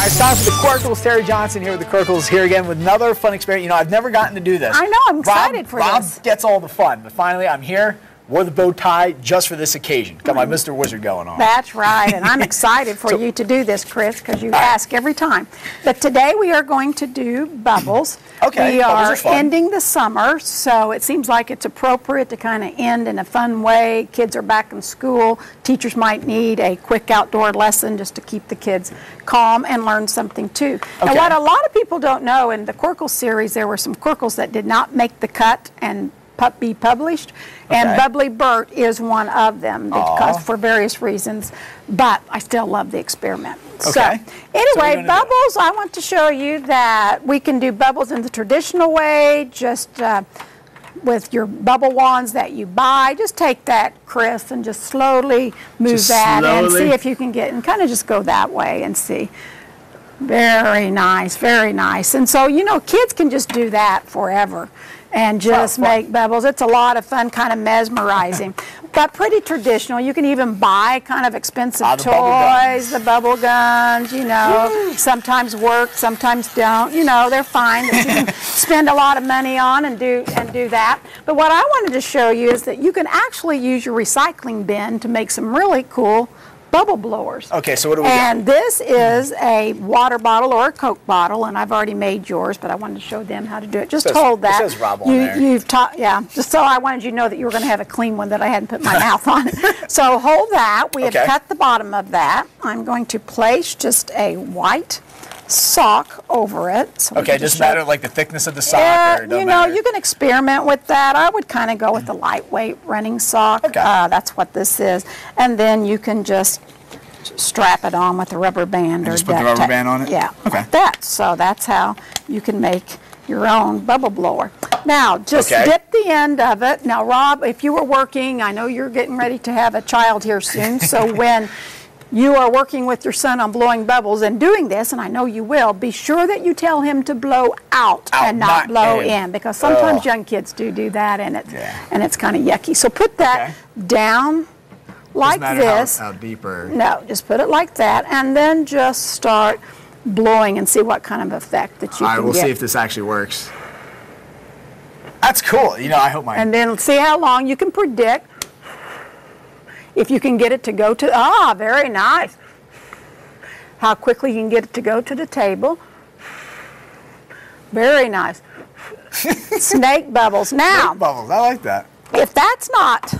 All right, it's time for the Quirkles. Terry Johnson here with the Quirkles, here again with another fun experiment. You know, I've never gotten to do this. I know, I'm excited for this. Rob gets all the fun, but finally I'm here. Wore the bow tie just for this occasion. Got my Mr. Wizard going on. That's right, and I'm excited for you to do this, Chris, because you ask every time. But today we are going to do bubbles. Okay, we are ending the summer, so it seems like it's appropriate to kind of end in a fun way. Kids are back in school. Teachers might need a quick outdoor lesson just to keep the kids calm and learn something too. Okay. Now, what a lot of people don't know, in the Quirkles series, there were some Quirkles that did not make the cut and be published, and Bubbly Bert is one of them because for various reasons, but I still love the experiment. Okay. So anyway, so bubbles, I want to show you that we can do bubbles in the traditional way, just with your bubble wands that you buy. Just take that, Chris, and just slowly move and see if you can get, and kind of just go that way and see. Very nice, very nice. And so, you know, kids can just do that forever and just make bubbles. It's a lot of fun, kind of mesmerizing, but pretty traditional. You can even buy kind of expensive toys, the bubble guns, you know, sometimes work, sometimes don't. You know, they're fine. That you can spend a lot of money on and do that. But what I wanted to show you is that you can actually use your recycling bin to make some really cool bubble blowers. Okay, so what do we got? And this is a water bottle or a Coke bottle, and I've already made yours, but I wanted to show them how to do it. Just hold that. It says Rob on there. You've taught, yeah. Just so I wanted you to know that you were going to have a clean one that I hadn't put my mouth on. So hold that. We have cut the bottom of that. I'm going to place just a white sock over it. So okay, just matter like the thickness of the sock? Yeah, you know, you can experiment with that. I would kind of go with the lightweight running sock. Okay. That's what this is. And then you can just strap it on with a rubber band or just put the rubber band on it? Yeah, like that. So that's how you can make your own bubble blower. Now, just dip the end of it. Now, Rob, if you were working, I know you're getting ready to have a child here soon, so when you are working with your son on blowing bubbles and doing this, and I know you will, be sure that you tell him to blow out, and not blow in, because sometimes young kids do that, and it's kind of yucky. So put that down like this. How deep or... No, just put it like that, and then just start blowing and see what kind of effect that you can get. We'll see if this actually works. That's cool. You know, I hope my... And then see how long you can predict. If you can get it to go to, very nice. How quickly you can get it to go to the table. Very nice. Snake bubbles. Now, snake bubbles, I like that. If that's not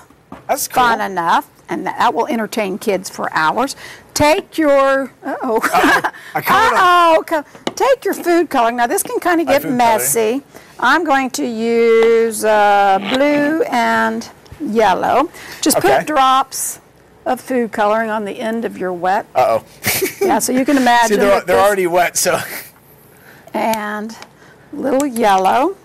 fun enough, and that will entertain kids for hours, take your, take your food coloring. Now this can kind of get messy. I'm going to use blue and yellow. Just put drops of food coloring on the end of your wet. Yeah, so you can imagine. See, they're already wet, so. And a little yellow.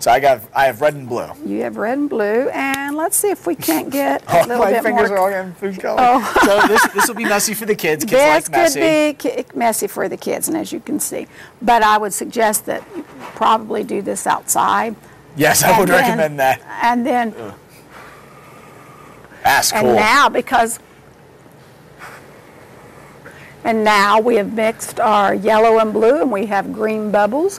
So I have red and blue. You have red and blue, and let's see if we can't get a little bit more. My fingers are all in food coloring. So this will be messy for the kids. Kids like messy. This could be messy for the kids, and as you can see. But I would suggest that you probably do this outside. Yes, I would recommend that. And then. That's cool. And now we have mixed our yellow and blue, and we have green bubbles.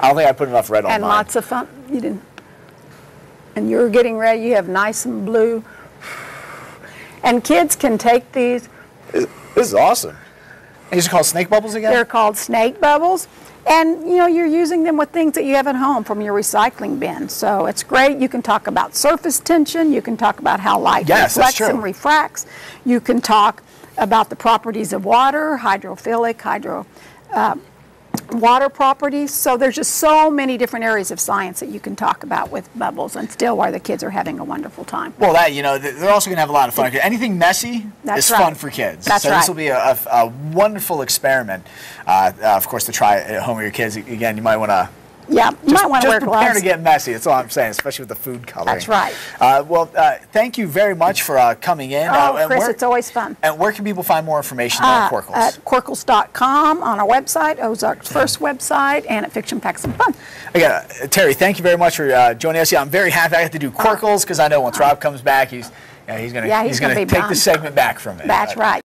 I don't think I put enough red on mine. And lots of fun. You didn't. And you're getting ready. You have nice and blue. And kids can take these. This is awesome. These are called snake bubbles again? They're called snake bubbles. And, you know, you're using them with things that you have at home from your recycling bin. So it's great. You can talk about surface tension. You can talk about how light reflects and refracts. You can talk about the properties of water, hydrophilic, water properties. So there's just so many different areas of science that you can talk about with bubbles, and still why the kids are having a wonderful time. Well, that, you know, they're also going to have a lot of fun. Anything messy is fun for kids. That's right. So this will be a wonderful experiment, of course, to try at home with your kids. Again, you might want to... Yeah, you might want to wear gloves. Just prepare to get messy. That's all I'm saying, especially with the food coloring. That's right. Thank you very much for coming in. Chris, it's always fun. And where can people find more information on Quirkles? At Quirkles.com, on our website, Ozark's first website, and at Fiction Packs and Fun. Again, Terry, thank you very much for joining us. Yeah, I'm very happy I got to do Quirkles, because I know once Rob comes back, he's going to take the segment back from it. That's right.